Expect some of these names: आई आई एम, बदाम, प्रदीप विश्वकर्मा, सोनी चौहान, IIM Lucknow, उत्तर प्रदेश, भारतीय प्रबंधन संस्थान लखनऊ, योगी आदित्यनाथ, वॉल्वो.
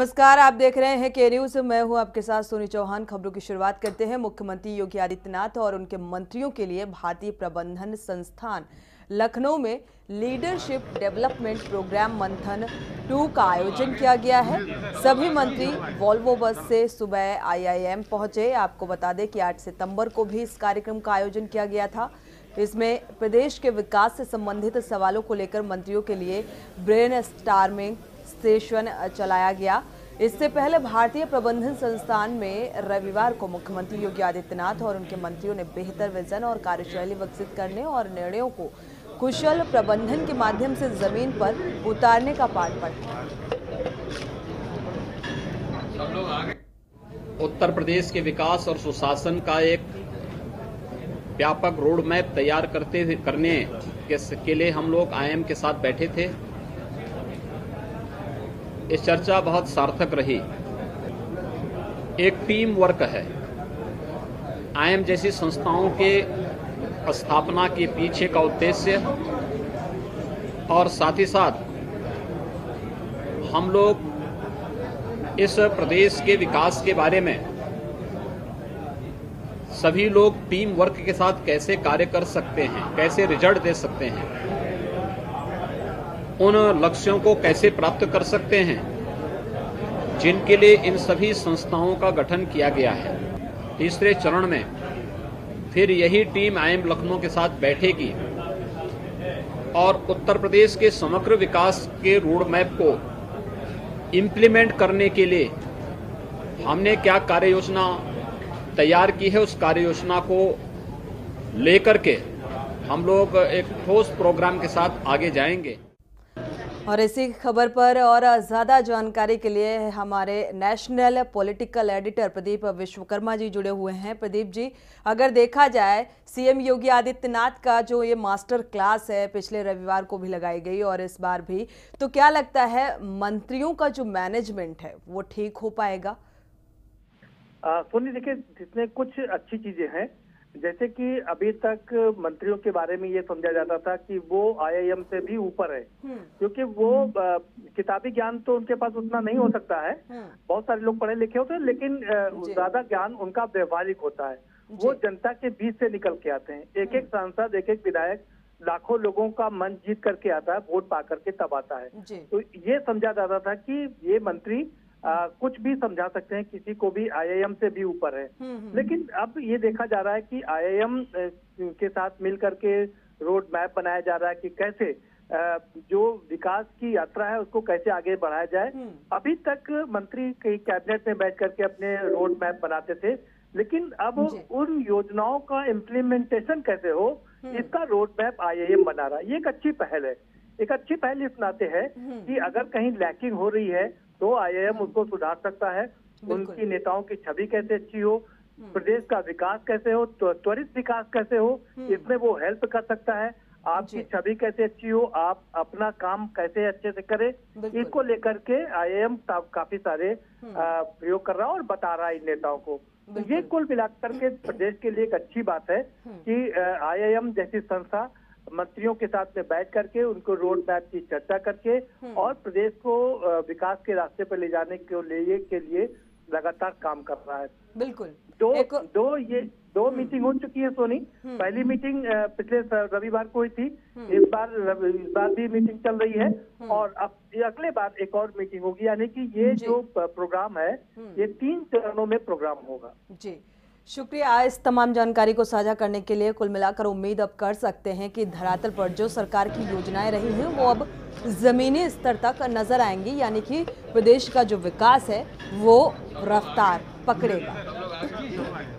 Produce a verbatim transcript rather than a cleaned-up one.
नमस्कार, आप देख रहे हैं के न्यूज। मैं हूं आपके साथ सोनी चौहान। खबरों की शुरुआत करते हैं। मुख्यमंत्री योगी आदित्यनाथ और उनके मंत्रियों के लिए भारतीय प्रबंधन संस्थान लखनऊ में leadership development programme Manthan two का आयोजन किया गया है। सभी मंत्री वॉल्वो बस से सुबह आई आई एम पहुंचे। आपको बता दें कि आठ सितंबर को भी इस कार्यक्रम का आयोजन किया गया था। इसमें प्रदेश के विकास से संबंधित सवालों को लेकर मंत्रियों के लिए ब्रेन स्टार्मिंग सेशन चलाया गया। इससे पहले भारतीय प्रबंधन संस्थान में रविवार को मुख्यमंत्री योगी आदित्यनाथ और उनके मंत्रियों ने बेहतर विजन और कार्यशैली विकसित करने और निर्णयों को कुशल प्रबंधन के माध्यम से जमीन पर उतारने का पाठ पढ़ा। उत्तर प्रदेश के विकास और सुशासन का एक व्यापक रोड मैप तैयार करते करने के लिए हम लोग आई आई एम के साथ बैठे थे। ये चर्चा बहुत सार्थक रही। एक टीम वर्क है। आई आई एम जैसी संस्थाओं के स्थापना के पीछे का उद्देश्य और साथ ही साथ हम लोग इस प्रदेश के विकास के बारे में सभी लोग टीम वर्क के साथ कैसे कार्य कर सकते हैं, कैसे रिजल्ट दे सकते हैं, उन लक्ष्यों को कैसे प्राप्त कर सकते हैं जिनके लिए इन सभी संस्थाओं का गठन किया गया है। तीसरे चरण में फिर यही team आई आई एम Lucknow के साथ बैठेगी और उत्तर प्रदेश के समग्र विकास के रोड मैप को इम्प्लीमेंट करने के लिए हमने क्या कार्य योजना तैयार की है, उस कार्य योजना को लेकर के हम लोग एक ठोस प्रोग्राम के साथ आगे जाएंगे। और इसी खबर पर और ज़्यादा जानकारी के लिए हमारे national political editor प्रदीप विश्वकर्मा ji जुड़े हुए हैं। प्रदीप जी, अगर देखा जाए सीएम योगी आदित्यनाथ का जो ये मास्टर क्लास है पिछले रविवार को भी लगाई गई और इस बार भी, तो क्या लगता है मंत्रियों का जो मैनेजमेंट है वो ठीक हो पाएगा? सोनी, देखिए जिसमें कुछ अच्छी चीजें हैं, जैसे कि अभी तक मंत्रियों के बारे में ये समझा जाता था कि वो आई आई एम से भी ऊपर है, क्योंकि वो किताबी ज्ञान तो उनके पास उतना नहीं हो सकता है। बहुत सारे लोग पढ़े लिखे होते हैं, लेकिन ज्यादा ज्ञान उनका व्यवहारिक होता है। वो जनता के बीच से निकल के आते हैं। एक एक सांसद, एक एक विधायक लाखों लोगों का मन जीत करके आता है, वोट पा करके तब आता है। तो ये समझा जाता था कि ये मंत्री आ, कुछ भी समझा सकते हैं, किसी को भी आई आई एम से भी ऊपर है। लेकिन अब ये देखा जा रहा है कि आई आई एम के साथ मिल करके रोड मैप बनाया जा रहा है कि कैसे आ, जो विकास की यात्रा है उसको कैसे आगे बढ़ाया जाए। अभी तक मंत्री कई कैबिनेट में बैठ करके अपने रोड मैप बनाते थे, लेकिन अब उन योजनाओं का इम्प्लीमेंटेशन कैसे हो, इसका road map आई आई एम बना रहा है। ये एक अच्छी पहल है। एक अच्छी पहल इस नाते है कि अगर कहीं लैकिंग हो रही है तो आई आई एम उसको सुधार सकता है। उनकी नेताओं की छवि कैसे अच्छी हो, प्रदेश का विकास कैसे हो, त्वरित विकास कैसे हो, इसमें वो हेल्प कर सकता है। आपकी छवि कैसे अच्छी हो, आप अपना काम कैसे अच्छे से करें, इसको लेकर के आई आई एम काफी सारे प्रयोग कर रहा है और बता रहा है इन नेताओं को। तो ये कुल मिलाकर के प्रदेश के लिए एक अच्छी बात है कि आई आई एम जैसी संस्था मंत्रियों के साथ में बैठ करके उनको रोड मैप की चर्चा करके और प्रदेश को विकास के रास्ते पर ले जाने के लिए के लिए लगातार काम कर रहा है। बिल्कुल। दो एक... दो ये दो मीटिंग हो चुकी है सोनी। पहली मीटिंग पिछले रविवार को हुई थी, इस बार इस बार भी मीटिंग चल रही है और अब अगले बार एक और मीटिंग होगी। यानी कि ये जो प्रोग्राम है ये तीन चरणों में प्रोग्राम होगा। जी, शुक्रिया इस तमाम जानकारी को साझा करने के लिए। कुल मिलाकर उम्मीद अब कर सकते हैं कि धरातल पर जो सरकार की योजनाएं रही हैं वो अब ज़मीनी स्तर तक नजर आएंगी, यानी कि प्रदेश का जो विकास है वो रफ्तार पकड़ेगा।